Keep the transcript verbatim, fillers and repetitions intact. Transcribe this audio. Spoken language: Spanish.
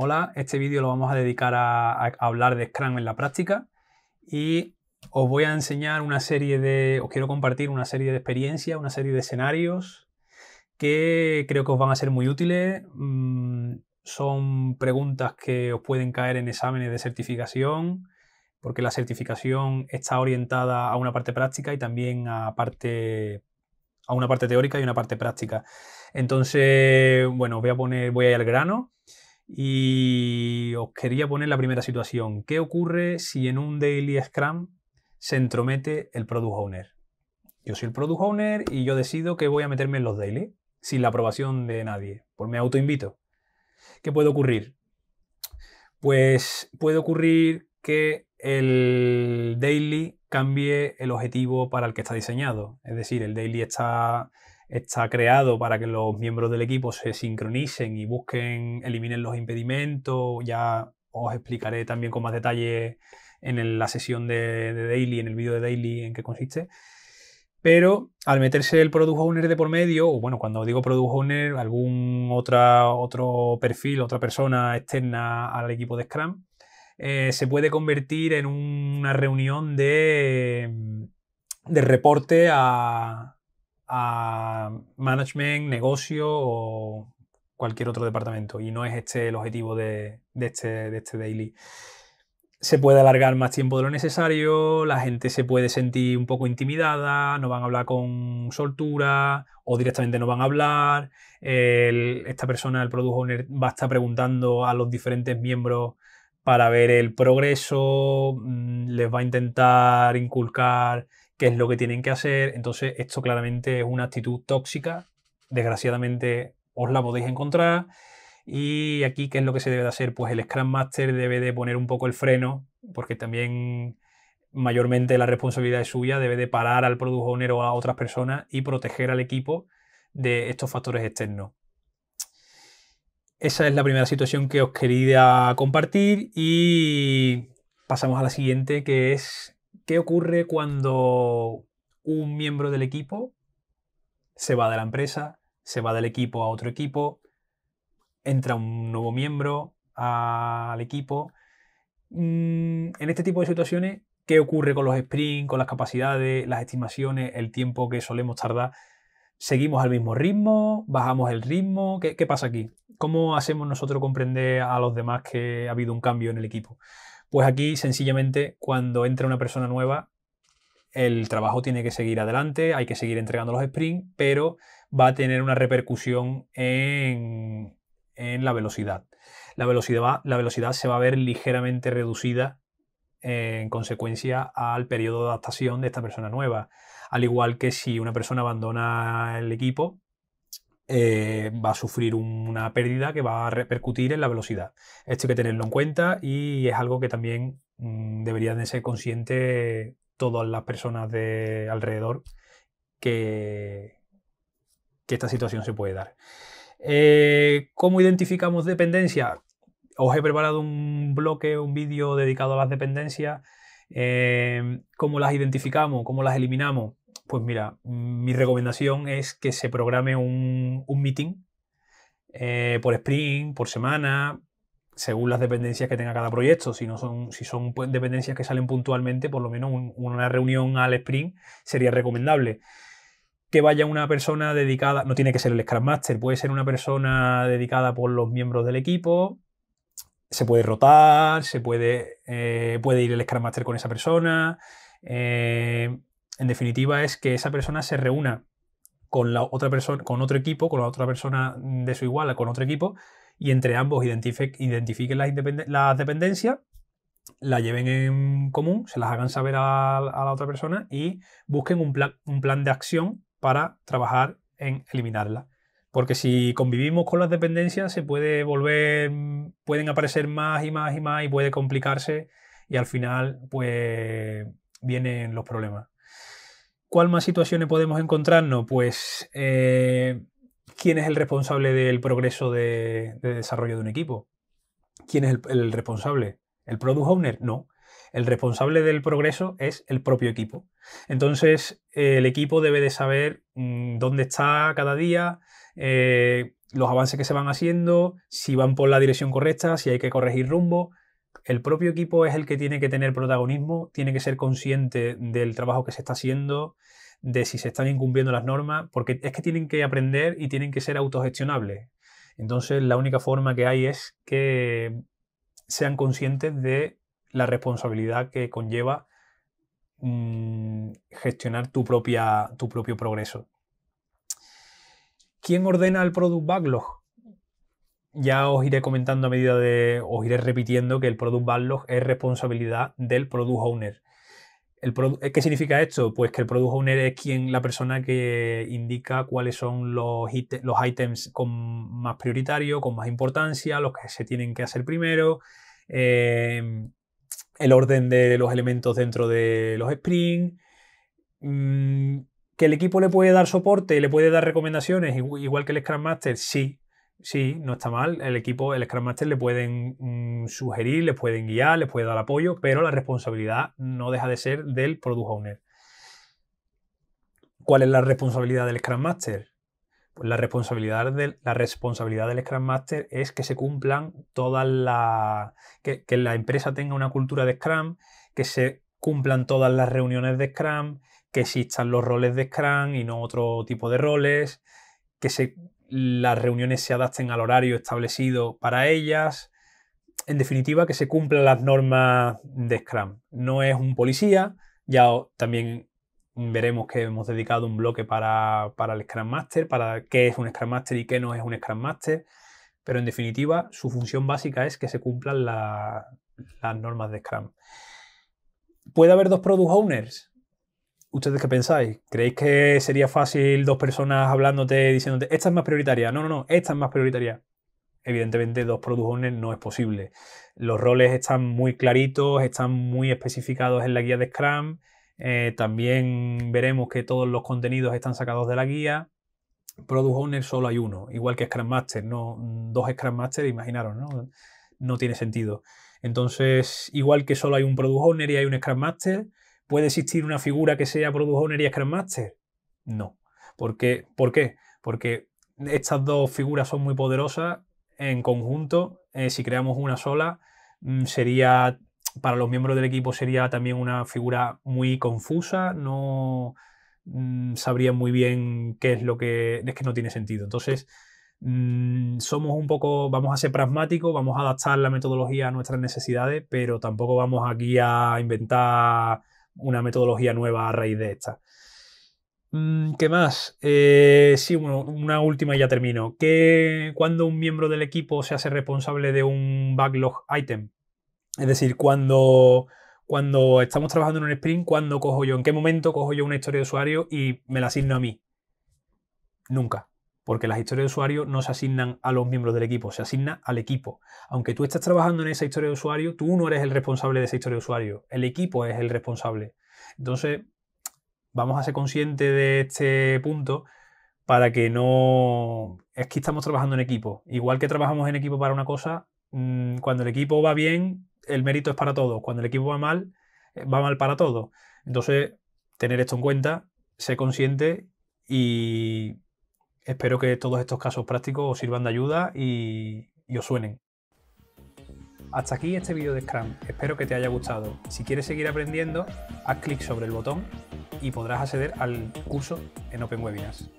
Hola, este vídeo lo vamos a dedicar a, a hablar de Scrum en la práctica y os voy a enseñar una serie de, os quiero compartir una serie de experiencias, una serie de escenarios que creo que os van a ser muy útiles. Mm, son preguntas que os pueden caer en exámenes de certificación, porque la certificación está orientada a una parte práctica y también a parte a una parte teórica y una parte práctica. Entonces, bueno, voy a poner, voy a ir al grano y os quería poner la primera situación. ¿Qué ocurre si en un Daily Scrum se entromete el Product Owner? Yo soy el Product Owner y yo decido que voy a meterme en los Daily sin la aprobación de nadie, pues me autoinvito. ¿Qué puede ocurrir? Pues puede ocurrir que el daily cambie el objetivo para el que está diseñado. Es decir, el daily está, está creado para que los miembros del equipo se sincronicen y busquen, eliminen los impedimentos. Ya os explicaré también con más detalle en el, la sesión de, de daily, en el vídeo de daily, en qué consiste. Pero al meterse el Product Owner de por medio, o bueno, cuando digo Product Owner, algún otra, otro perfil, otra persona externa al equipo de Scrum, eh, se puede convertir en un, una reunión de, de reporte a, a management, negocio o cualquier otro departamento. Y no es este el objetivo de, de, este, de este daily. Se puede alargar más tiempo de lo necesario, la gente se puede sentir un poco intimidada, no van a hablar con soltura o directamente no van a hablar. El, esta persona, el Product Owner, va a estar preguntando a los diferentes miembros para ver el progreso, les va a intentar inculcar qué es lo que tienen que hacer. Entonces, esto claramente es una actitud tóxica. Desgraciadamente, os la podéis encontrar. Y aquí, ¿qué es lo que se debe de hacer? Pues el Scrum Master debe de poner un poco el freno, porque también mayormente la responsabilidad es suya, debe de parar al Product Owner o a otras personas y proteger al equipo de estos factores externos. Esa es la primera situación que os quería compartir y pasamos a la siguiente, que es ¿qué ocurre cuando un miembro del equipo se va de la empresa, se va del equipo a otro equipo? Entra un nuevo miembro al equipo. En este tipo de situaciones, ¿qué ocurre con los sprints, con las capacidades, las estimaciones, el tiempo que solemos tardar? ¿Seguimos al mismo ritmo? ¿Bajamos el ritmo? ¿Qué, qué pasa aquí? ¿Cómo hacemos nosotros comprender a los demás que ha habido un cambio en el equipo? Pues aquí, sencillamente, cuando entra una persona nueva, el trabajo tiene que seguir adelante, hay que seguir entregando los sprints, pero va a tener una repercusión en... en la velocidad. La velocidad, va, la velocidad se va a ver ligeramente reducida en consecuencia al periodo de adaptación de esta persona nueva. Al igual que si una persona abandona el equipo, eh, va a sufrir un, una pérdida que va a repercutir en la velocidad. Esto hay que tenerlo en cuenta y es algo que también mmm, deberían de ser conscientes todas las personas de alrededor que, que esta situación se puede dar. Eh, ¿Cómo identificamos dependencias? Os he preparado un bloque, un vídeo dedicado a las dependencias. Eh, ¿Cómo las identificamos? ¿Cómo las eliminamos? Pues mira, mi recomendación es que se programe un, un meeting eh, por sprint, por semana, según las dependencias que tenga cada proyecto. Si, no son, si son dependencias que salen puntualmente, por lo menos un, una reunión al sprint sería recomendable. Que vaya una persona dedicada, no tiene que ser el Scrum Master, puede ser una persona dedicada por los miembros del equipo, se puede rotar, se puede, eh, puede ir el Scrum Master con esa persona. Eh, en definitiva, es que esa persona se reúna con la otra persona, con otro equipo, con la otra persona de su igual, con otro equipo, y entre ambos identifiquen las, las dependencias, la lleven en común, se las hagan saber a, a la otra persona y busquen un plan, un plan de acción para trabajar en eliminarla. Porque si convivimos con las dependencias se puede volver, pueden aparecer más y más y más y puede complicarse y al final pues vienen los problemas. ¿Cuál más situaciones podemos encontrarnos? Pues eh, ¿quién es el responsable del progreso de, de desarrollo de un equipo? ¿Quién es el, el responsable? ¿El Product Owner? No. el responsable del progreso es el propio equipo. Entonces, eh, el equipo debe de saber mmm, dónde está cada día, eh, los avances que se van haciendo, si van por la dirección correcta, si hay que corregir rumbo. El propio equipo es el que tiene que tener protagonismo, tiene que ser consciente del trabajo que se está haciendo, de si se están incumpliendo las normas, porque es que tienen que aprender y tienen que ser autogestionables. Entonces, la única forma que hay es que sean conscientes de la responsabilidad que conlleva mmm, gestionar tu, propia, tu propio progreso. ¿Quién ordena el Product Backlog? Ya os iré comentando a medida de... os iré repitiendo que el Product Backlog es responsabilidad del Product Owner. El produ ¿Qué significa esto? Pues que el Product Owner es quien, la persona que indica cuáles son los, los ítems con más prioritario, con más importancia, los que se tienen que hacer primero, eh, el orden de los elementos dentro de los sprints, mmm, que el equipo le puede dar soporte, le puede dar recomendaciones, igual que el Scrum Master, sí, sí, no está mal. El equipo, el Scrum Master le pueden mmm, sugerir, les pueden guiar, les puede dar apoyo, pero la responsabilidad no deja de ser del Product Owner. ¿Cuál es la responsabilidad del Scrum Master? Pues la responsabilidad del, la responsabilidad del Scrum Master es que se cumplan todas las... Que, que la empresa tenga una cultura de Scrum, que se cumplan todas las reuniones de Scrum, que existan los roles de Scrum y no otro tipo de roles, que se... las reuniones se adapten al horario establecido para ellas. En definitiva, que se cumplan las normas de Scrum. No es un policía. Ya también veremos que hemos dedicado un bloque para, para el Scrum Master, para qué es un Scrum Master y qué no es un Scrum Master. Pero en definitiva, su función básica es que se cumplan la, las normas de Scrum. ¿Puede haber dos Product Owners? ¿Ustedes qué pensáis? ¿Creéis que sería fácil dos personas hablándote, diciéndote esta es más prioritaria? No, no, no, esta es más prioritaria. Evidentemente, dos Product Owners no es posible. Los roles están muy claritos, están muy especificados en la guía de Scrum. Eh, también veremos que todos los contenidos están sacados de la guía. Product Owner solo hay uno, igual que Scrum Master. No, dos Scrum Master, imaginaros, ¿no? No tiene sentido. Entonces, igual que solo hay un Product Owner y hay un Scrum Master, ¿puede existir una figura que sea Product Owner y Scrum Master? No. ¿Por qué? ¿Por qué? Porque estas dos figuras son muy poderosas en conjunto. Eh, si creamos una sola, mmm, sería, para los miembros del equipo sería también una figura muy confusa. No mmm, sabrían muy bien qué es lo que... Es que no tiene sentido. Entonces, mmm, somos un poco... Vamos a ser pragmáticos, vamos a adaptar la metodología a nuestras necesidades, pero tampoco vamos aquí a inventar una metodología nueva a raíz de esta. ¿Qué más? Eh, sí, bueno, una última y ya termino. ¿Qué, ¿Cuándo un miembro del equipo se hace responsable de un backlog item? Es decir, cuando, cuando estamos trabajando en un sprint, ¿cuándo cojo yo? ¿En qué momento cojo yo una historia de usuario y me la asigno a mí? Nunca. Porque las historias de usuario no se asignan a los miembros del equipo, se asigna al equipo. Aunque tú estás trabajando en esa historia de usuario, tú no eres el responsable de esa historia de usuario, el equipo es el responsable. Entonces, vamos a ser conscientes de este punto para que no... Es que estamos trabajando en equipo. Igual que trabajamos en equipo para una cosa, cuando el equipo va bien, el mérito es para todos. Cuando el equipo va mal, va mal para todos. Entonces, tener esto en cuenta, ser consciente y... Espero que todos estos casos prácticos os sirvan de ayuda y, y os suenen. Hasta aquí este vídeo de Scrum, espero que te haya gustado. Si quieres seguir aprendiendo, haz clic sobre el botón y podrás acceder al curso en OpenWebinars.